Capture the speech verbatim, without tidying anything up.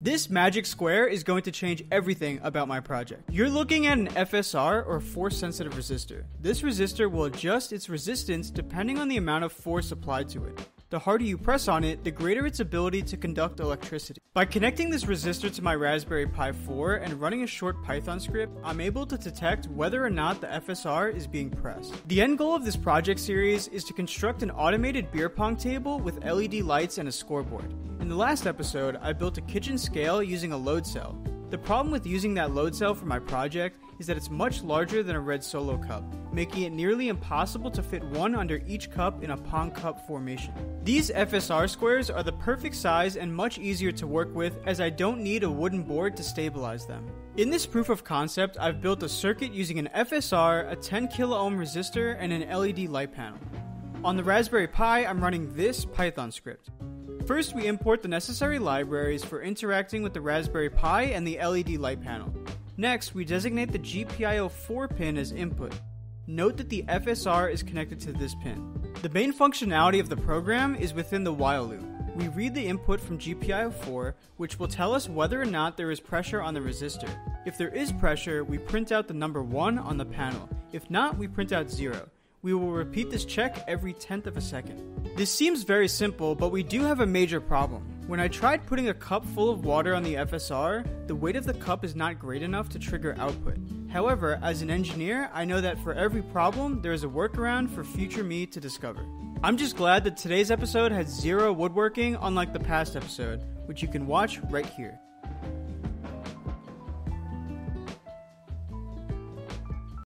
This magic square is going to change everything about my project. You're looking at an F S R, or force sensitive resistor. This resistor will adjust its resistance depending on the amount of force applied to it. The harder you press on it, the greater its ability to conduct electricity. By connecting this resistor to my Raspberry Pi four and running a short Python script, I'm able to detect whether or not the F S R is being pressed. The end goal of this project series is to construct an automated beer pong table with L E D lights and a scoreboard. In the last episode, I built a kitchen scale using a load cell. The problem with using that load cell for my project is that it's much larger than a red solo cup, making it nearly impossible to fit one under each cup in a pong cup formation. These F S R squares are the perfect size and much easier to work with, as I don't need a wooden board to stabilize them. In this proof of concept, I've built a circuit using an F S R, a ten kilo ohm resistor, and an L E D light panel. On the Raspberry Pi, I'm running this Python script. First, we import the necessary libraries for interacting with the Raspberry Pi and the L E D light panel. Next, we designate the G P I O four pin as input. Note that the F S R is connected to this pin. The main functionality of the program is within the while loop. We read the input from G P I O four, which will tell us whether or not there is pressure on the resistor. If there is pressure, we print out the number one on the panel. If not, we print out zero. We will repeat this check every tenth of a second. This seems very simple, but we do have a major problem. When I tried putting a cup full of water on the F S R, the weight of the cup is not great enough to trigger output. However, as an engineer, I know that for every problem, there is a workaround for future me to discover. I'm just glad that today's episode had zero woodworking, unlike the past episode, which you can watch right here.